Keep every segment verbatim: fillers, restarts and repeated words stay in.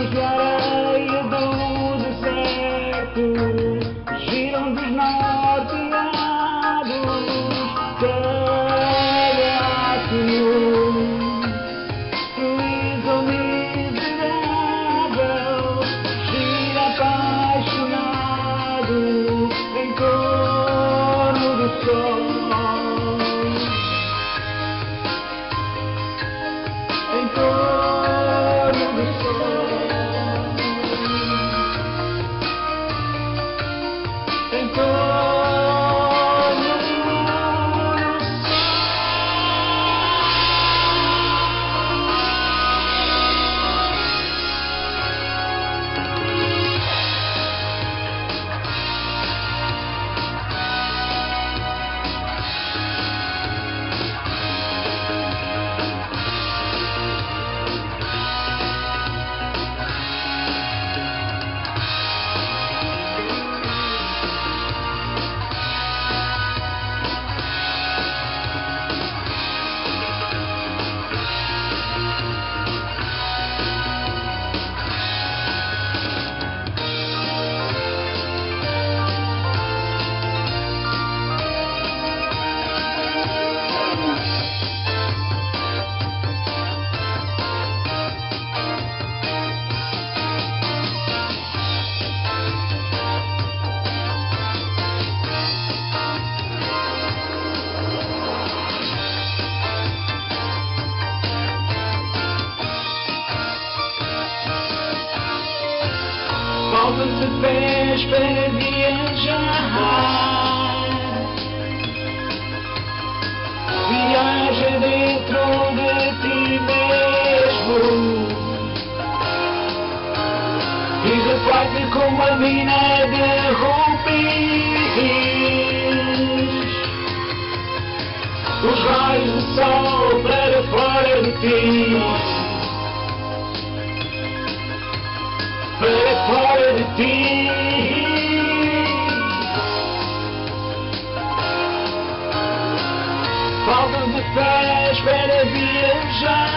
Teias de areia do deserto giram desnorteados. Creia, Senhor, feliz ou miserável, gira apaixonado em torno do sol, em torno. Volta-te pés para viajar, viaja dentro de ti mesmo, e reparte como a mina de rubis os raios do sol para fora de ti. Para fora de ti, falta-te pés para viajar,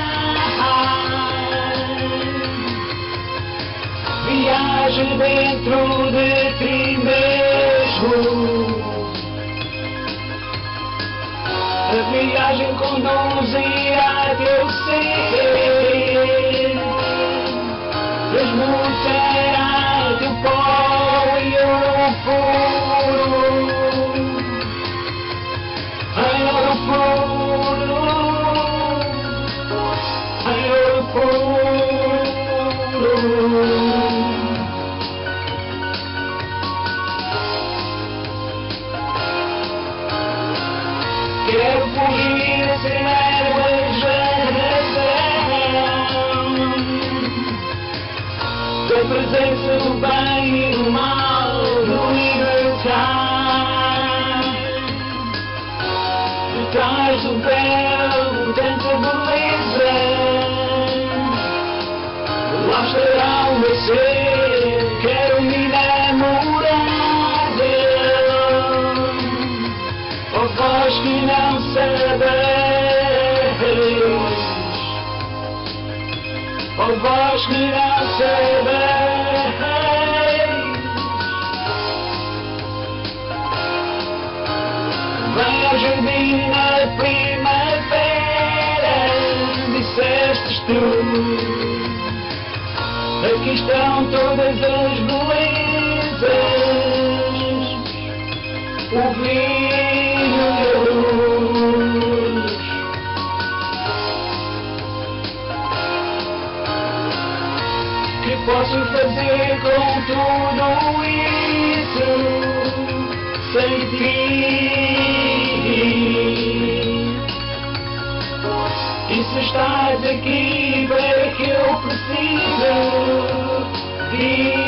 viaja dentro de ti mesmo. A viagem conduzirá teu ser, desmutará teu pó e ouro puro, em ouro puro, em ouro puro. Quero fugir sem ervas da razão, da presença do bem e do mal, do libertar. Detrás do véu, tanta beleza, lá estará o meu ser. Quero-me namorar dela, ó vós que não sabeis, ó vós que não sabeis. Vem ao jardim na primavera, dissestes tu, aqui estão todas as belezas, o vinho e a luz. Que posso fazer com tudo isso sem ti? E se estás aqui, bem que eu preciso de